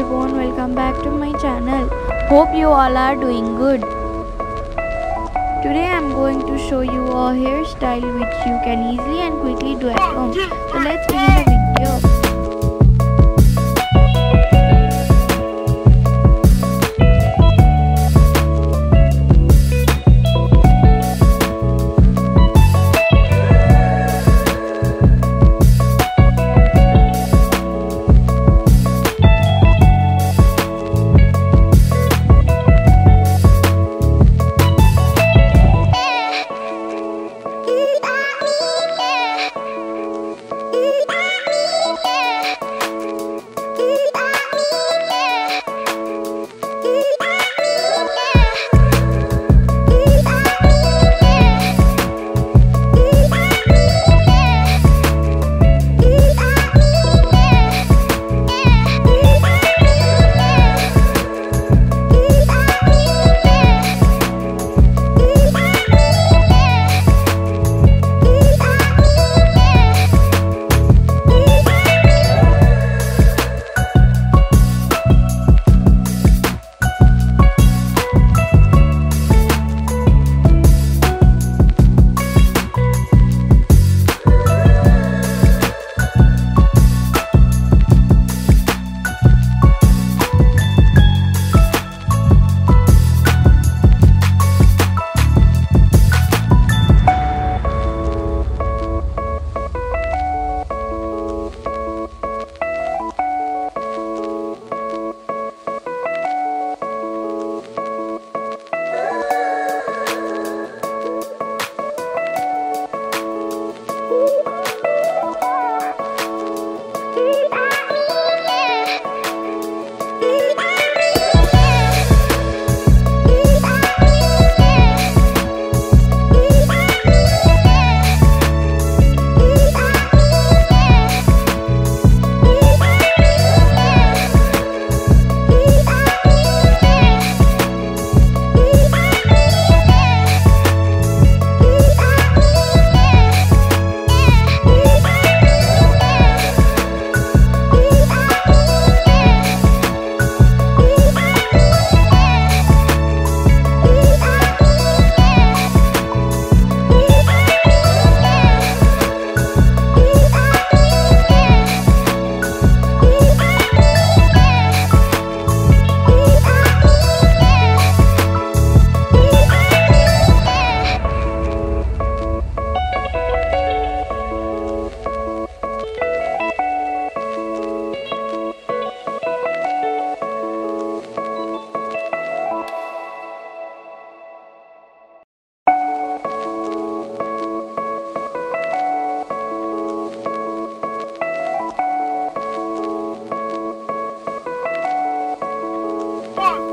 everyone, welcome back to my channel. Hope you all are doing good. Today I am going to show you a hairstyle which you can easily and quickly do at home. So let's begin the video.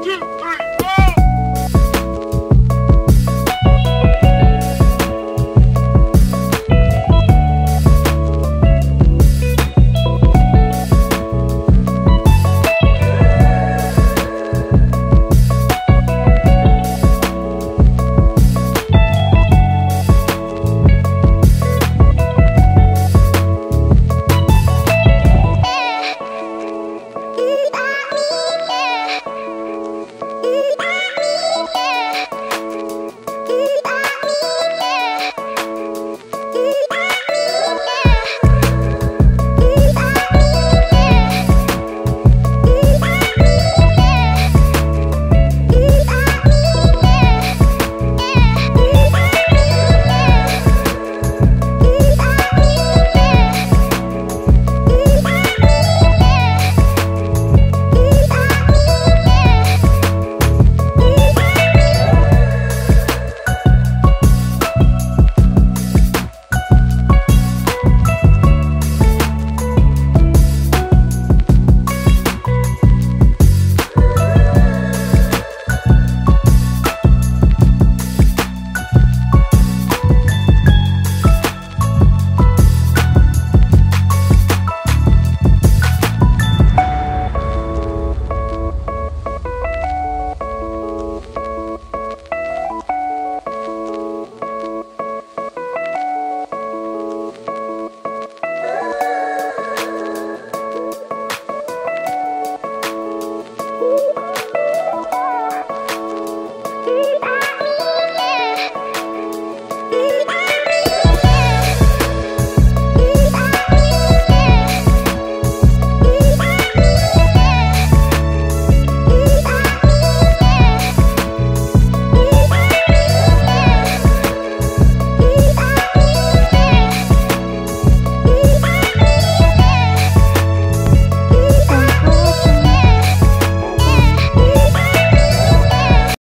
Yeah.